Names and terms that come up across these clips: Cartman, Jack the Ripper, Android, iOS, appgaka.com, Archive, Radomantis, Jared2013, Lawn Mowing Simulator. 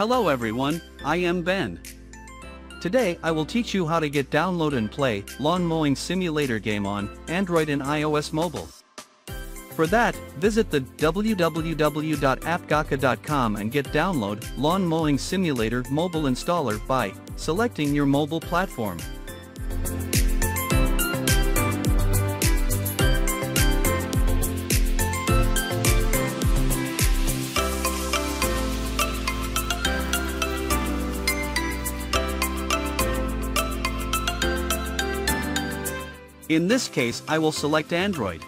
Hello everyone, I am Ben. Today I will teach you how to get download and play Lawn Mowing Simulator game on Android and iOS mobile. For that, visit the www.appgaka.com and get download Lawn Mowing Simulator mobile installer by selecting your mobile platform. In this case, I will select Android.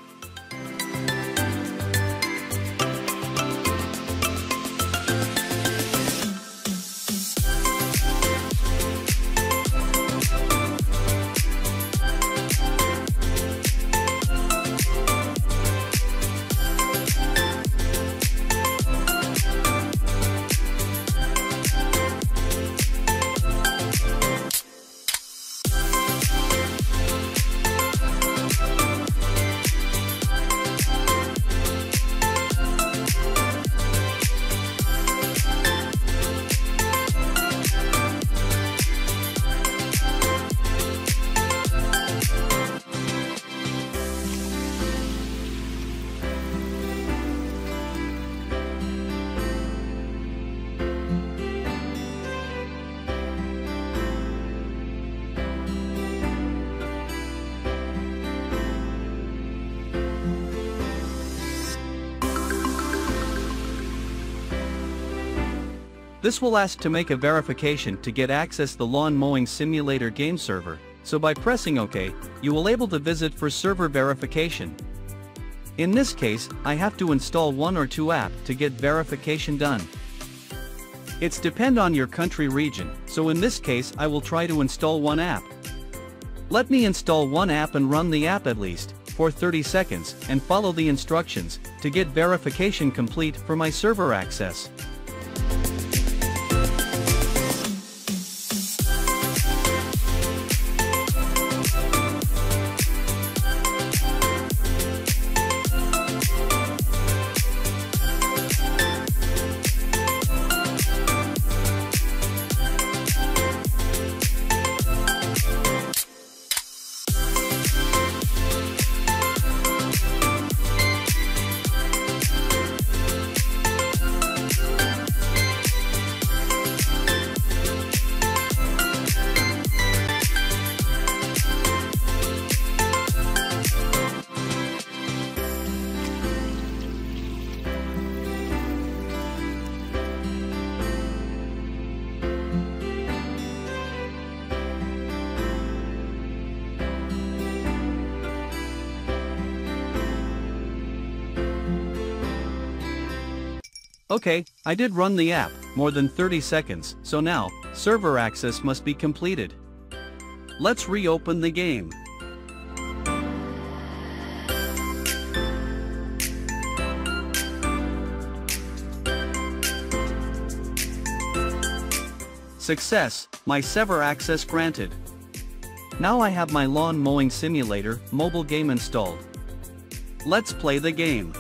This will ask to make a verification to get access the Lawn Mowing Simulator game server, so by pressing OK, you will able to visit for server verification. In this case, I have to install one or two app to get verification done. It's depend on your country region, so in this case I will try to install one app. Let me install one app and run the app at least for 30 seconds and follow the instructions to get verification complete for my server access. Okay, I did run the app, more than 30 seconds, so now, server access must be completed. Let's reopen the game. Success, my server access granted. Now I have my Lawn Mowing Simulator mobile game installed. Let's play the game.